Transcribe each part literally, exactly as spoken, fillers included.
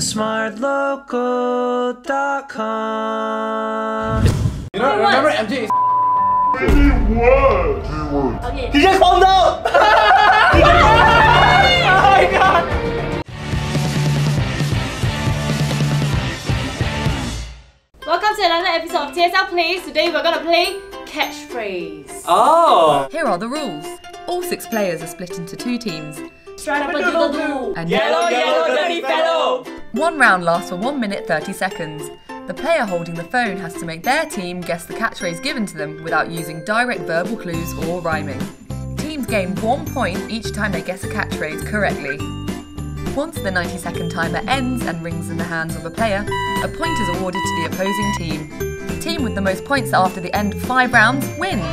the smart local dot com. You know, remember M J is He was! He was! Okay. He just found out! Oh my god! Welcome to another episode of T S L Plays. Today we're gonna play Catchphrase. Oh! Here are the rules. All six players are split into two teams. Straight up a doodle doo! And yellow, yellow, dirty fellow! One round lasts for one minute thirty seconds. The player holding the phone has to make their team guess the catchphrase given to them without using direct verbal clues or rhyming. Teams gain one point each time they guess a catchphrase correctly. Once the ninety second timer ends and rings in the hands of a player, a point is awarded to the opposing team. The team with the most points after the end of five rounds wins!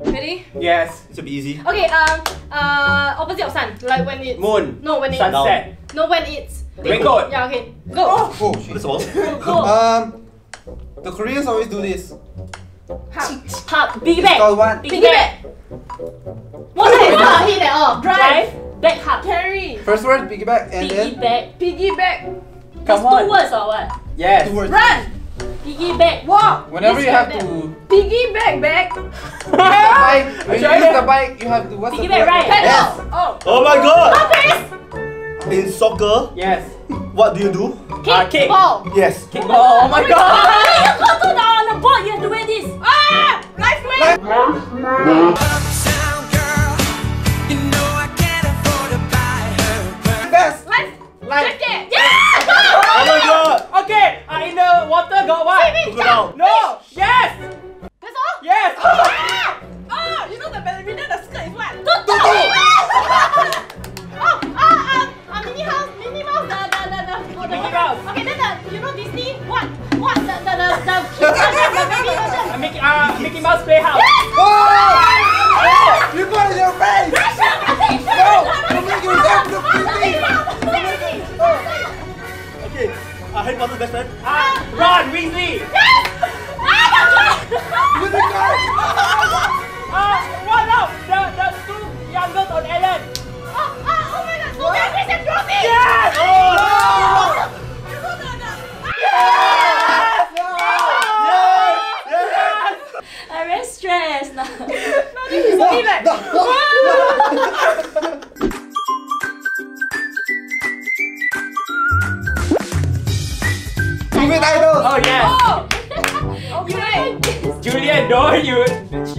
Ready? Yes, it should be easy. Okay, um, uh, opposite of sun, like when it's... Moon. No, when it's... Sunset. No, when it's... Raincoat. Yeah, okay. Go. Oh, oh that's all. Go. Um, the Koreans always do this. Hug. Hug. Big bag. Big bag. What's that? Not hit at all. Drive. Back hug. Carry. First word, piggy bag, and then... Piggy bag. Piggy bag. Come on. Two words or what? Yes. Two words. Run. Piggy bag. Walk. Whenever you have to... Piggy bag, bag. When you use the bike, you have to... Piggy bag, right. Pedal. Oh. Oh my god. Chris. In soccer. Yes. What do you do? Kick ball. Yes. Kick ball. Oh my god. You go to the on the board. You have to wear this. Ah! Life win. Uptown girl. You know I can't afford to buy her. Best. Life. Life. Yeah. Oh my god. Okay. I in the water got what? Jump. No. Yes. That's all. Yes. Oh. You know the ballerina, the skirt is what? Tutu. Oh. Ah. Um. A mini house. Mini mouse. The. Okay, then the, you know Disney, what? What? The, the, the, the, the, the baby version? Uh, Mickey, uh, Mickey Mouse Playhouse. Yes! Oh! Oh! You got it in your face! Pressure! Pressure! No! You make yourself look pretty! Okay, uh, Harry Potter's best friend. Uh, Ron Weasley! Yes! Ah, the guy! With the guy! Uh, what now? The, the two youngest on Ellen. Oh, oh, oh my god! Two guys and Robbie! Yes! Oh! No! Oh yes! Oh. Okay. Julian, no, you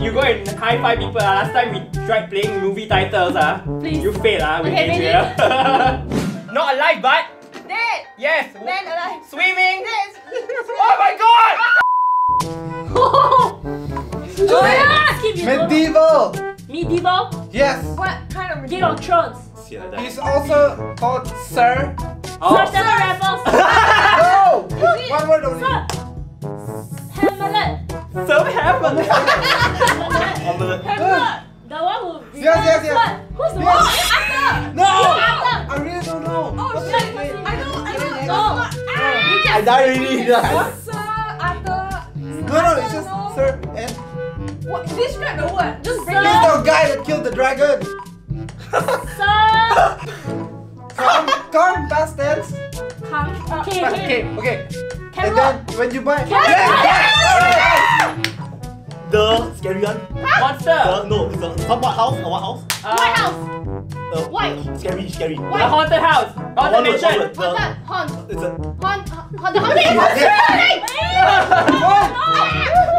you go and high five people. Uh. Last time we tried playing movie titles, uh. Please. You failed, uh, with okay, Adrian. Not alive, but dead. Yes. Man alive. Swimming. Dead. Oh my god! Julian. Medieval. Medieval. Yes. What kind of Game of Thrones? He's also called Sir. Oh. Sir Sir Raffles. One word only. Hamlet. So Hamlet. Hamlet. Hamlet. The one who. Yes, yes, yes. Who's the one? After. No. I really don't know. Oh shit! I don't. I don't know. I die really. Sir Arthur. No, no, it's just Sir and. What? Describe the word. Just bring it. He's the guy that killed the dragon. Sir. Come, past tense. Okay, okay, okay. And then when you buy, the scary one, monster. No, it's a what house? What house? White house. White. Scary, scary. The haunted house. Haunted mansion. Haunted. Haunt. It's a haunt. Haunt. Haunted. Haunted.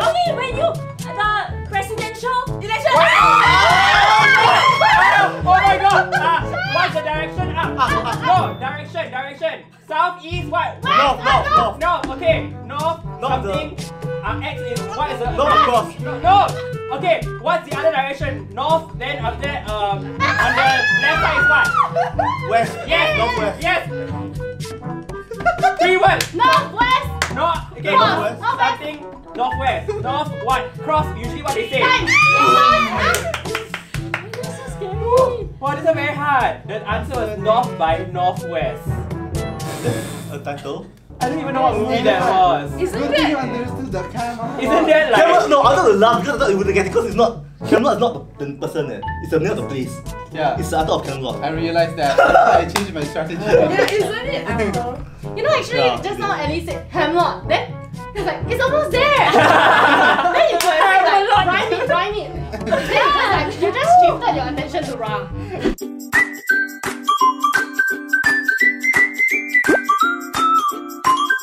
Okay, when you the presidential election. Oh my god. What's the direction? Up, up, up. No, direction, direction. South, east, what? North, north, north. North, okay. North, something. Uh, X is, what is the? North, north. North. Okay, what's the other direction? North, then up there, um, on the left side is what? West. Yes, northwest. Yes. Three words. Northwest. North, okay, northwest. Something, northwest. North, what? Cross, usually what they say. Wow, this is very hard. The answer was North by Northwest. A title? I don't even know what movie that was. Isn't that? Isn't that like? No, I thought the last because I thought it would get it because it's not Camelot is not the person, eh. It's the name of the place. Yeah. It's the author of Camelot. I realized that. I changed my strategy. Yeah, isn't it? I don't know. You know, actually, yeah, just now Ellie said Camelot. Then he was like, it's almost there. Then you were like, like rhyme it, rhyme it. Yeah, you just shifted your attention to Ra.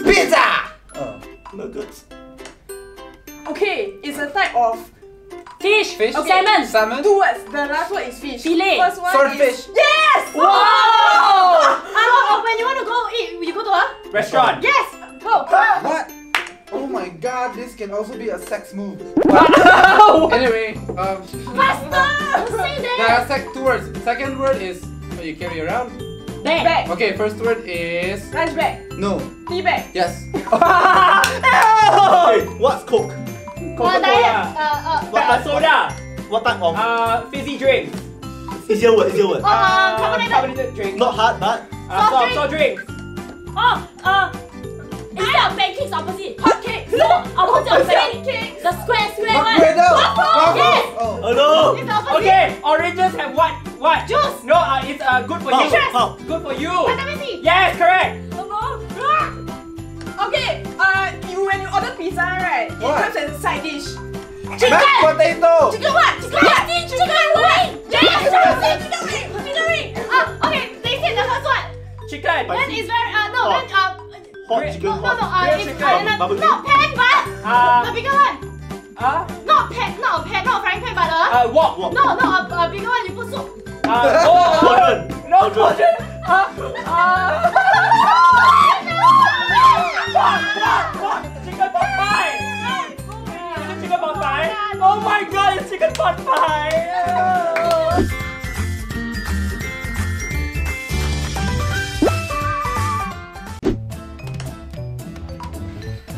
Pizza! Oh. Nuggets. Okay, it's a type of fish. Fish? Okay. Salmon. Salmon. Two words. The last word is fish. Filet. First one swordfish. Is... Yes! Wow! Oh, when you want to go eat, you go to a restaurant. Yes! Go! What? Oh my god, this can also be a sex move. Anyway, um... faster! Say that! There are two words. Second word is what you carry around. Bag. Bag. Okay, first word is... lunch bag. No. Tea bag. Yes. Hey, what's Coke? Coca-Cola. Uh, uh, what type soda? What type of? Uh, fizzy drink. It's your word, it's your word. Uh, uh, carbonated. Carbonated drink. Not hard, but... Uh, soft, soft drink. Oh, uh... instead of pancakes, opposite. Hot cakes. No, opposite of pancakes. The square, square one. Waffle. Yes. Oh no. It's opposite. Okay, oranges have what? What? Juice! No, uh, it's uh, good for oh, you. Oh. Good for you. Vitamin C. Yes, correct. Okay, uh, you when you order pizza, right? It comes as a side dish. Chicken. Mashed potato. Chicken what? Chicken what? Chicken wing. Yes, chicken wing. Chicken wing. Ah, okay. They said the first one. Chicken. Then it's very uh no then uh hot chicken. No no no uh it's no pan but the bigger one. Uh, not pan, not a pan, not a frying pan, but a... Uh, wok, wok. No, not a, a bigger one, you put soup. Uh, oh, cauldron. No, cauldron. Uh, uh... Pot, pot, pot. Chicken pot pie. Is it chicken pot pie? Oh my god, it's chicken pot pie.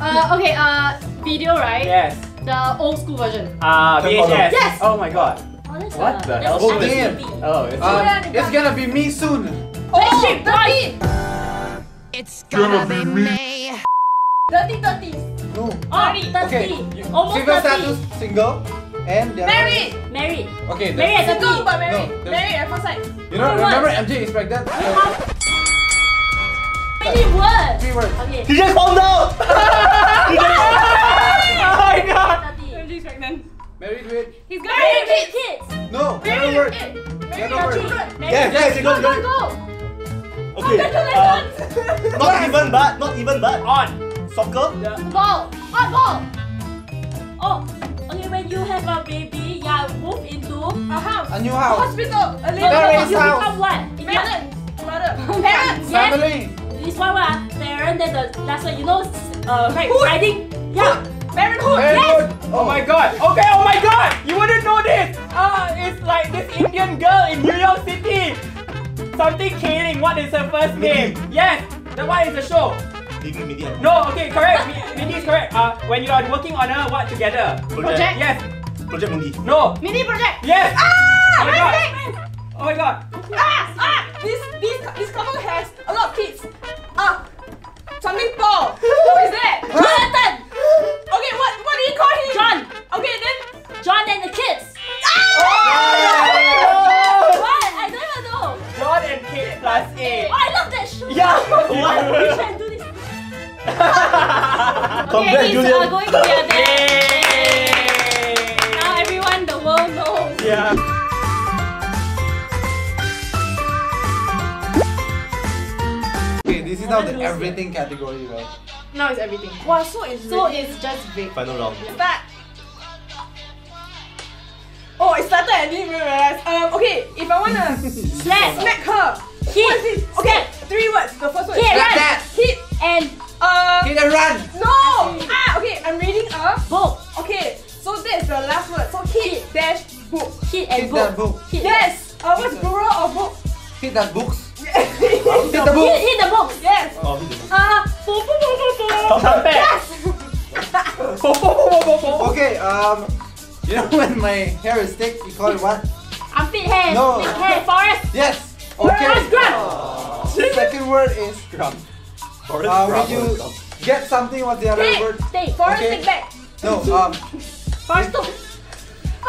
Uh, okay, uh, video, right? Yes. The old school version. Ah, uh, V H S. Yes. Oh my god. Oh, what a, the hell? Oh, damn. Oh, it's, uh, it's, it's gonna be me soon. Oh, shit, thirty. It's gonna, gonna be me. Dirty thirties. No. Already thirty. Okay. Almost single thirty. Status, single, and married. Married. Okay. Married as a girl, but married. No, married at first sight. You know, remember words. M J is pregnant. How many words? Three words. Okay. He just found out. Oh my god! M J's pregnant. Married with... He's got married with kids! No! Married with kids! Married with children! Yes, yes, go, go, go! Okay, uh, not even but, not even but. On! Soccer? Yeah. Ball! On ball! Oh, okay, when you have a baby, yeah, move into a house. A new house. A hospital. A little house. You become what? Parents. Mother. Parents. Family. This one was parent, then the last one, you know, uh, right, riding. Yeah. Parenthood, yes! Oh. Oh my god! Okay, oh my god! You wouldn't know this! Ah, uh, it's like this Indian girl in New York City! Something Kaling, what is her first name? Mindy. Yes! That one is the show! Mindy, Mindy. No, okay, correct! Mindy is correct! Uh, when you are working on her, what together? Project? Project. Yes! Project Mindy. No! Mindy Project! Yes! Ah! Project! Oh my god! Ah! Ah! This, this, this couple has a lot of kids! Ah! Something Paul! Who is that? Jonathan! Okay, what what do you call him? John. Okay, then John and the kids. Ah! Oh, yeah. What? I don't even know. John and Kate plus eight. Oh, I love that show. Yeah. What? We should do this. Okay, kids are going to their dance. Now everyone, the world knows. Yeah. Okay, this is now the everything it. Category, right? Now it's everything. Wow, so it's so really it's just big. Final round. Start. Oh, it started. I didn't even realize. Um, okay, if I wanna smack smack her. Hit. What is this? Okay, three words. The first word. Hit, run. That. Hit and uh. Hit and run. No. Ah, okay. I'm reading a book. Okay, so that's the last word. So hit, hit. Dash book. Hit and hit book. That book. Hit yes. That. Uh, what's plural of book? Hit that books. Hit the book. Hit, hit the book. Yes. Oh, hit the book. Uh, po po po po po. Yes. Po po po po po. Okay. Um, you know when my hair is thick, you call it what? Armpit hair. No. Thick hair. Forest. Yes. Okay. Forest grump. Uh, second word is grump. Forest uh, grump. When you get something, what's the other thick. Word? Thick. Forest okay. Thick back. No. Um. Forest.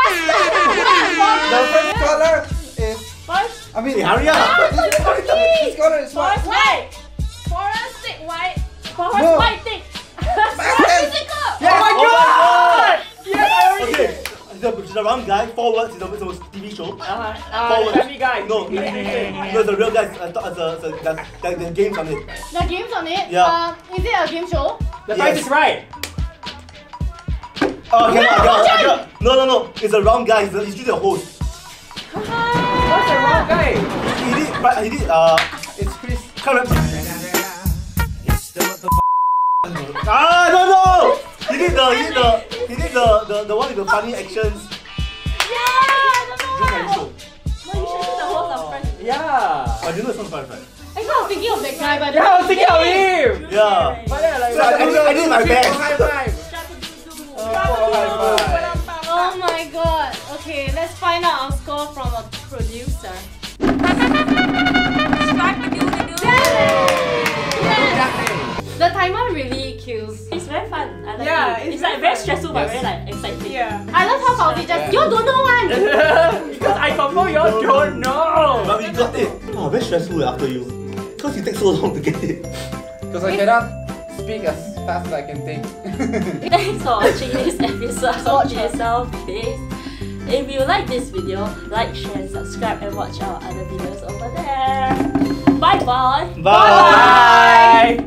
The first color is first. I mean, hurry up. This color is what? Forest white. Forest white. Forest white thing. Oh my God! Yes. Okay. It's the wrong guy. Forward is the T V show. Uh, uh, Family Guy. No, no, the real guy. Uh, the, the, the, the, the games on it. The games on it. Yeah. Uh, is it a game show? The price yes. is right. Oh, okay, no, I got, I got. no, no, no. It's the wrong guy. It's just the host. What's the wrong guy? He did. But he did. Uh, it's Chris. Come on. Ah, no, no. He did the. He did the. He did the, the, the one with the funny actions. Yeah, I don't know. No, you should do the whole of Friends. Yeah. I didn't know some Friends. I was thinking of that guy, but yeah, I was thinking of him. Yeah. But yeah, like, so I, I, did, I did my best. High five. Oh my God. Okay, let's find out our score from a producer. The timer really kills. It's very fun. I like yeah, it. It's, it's like very fun. stressful but yes. very like exciting. Yeah. I love how Fauzi just you don't know one. Because I confirm you don't, don't know. But we got it. Oh, very stressful after you. Because you take so long to get it. Because I cannot speak as fast as I can think. Thanks for watching this episode of T S L Plays. If you like this video, like, share, and subscribe, and watch our other videos over there. Bye bye. Bye. Bye. Bye.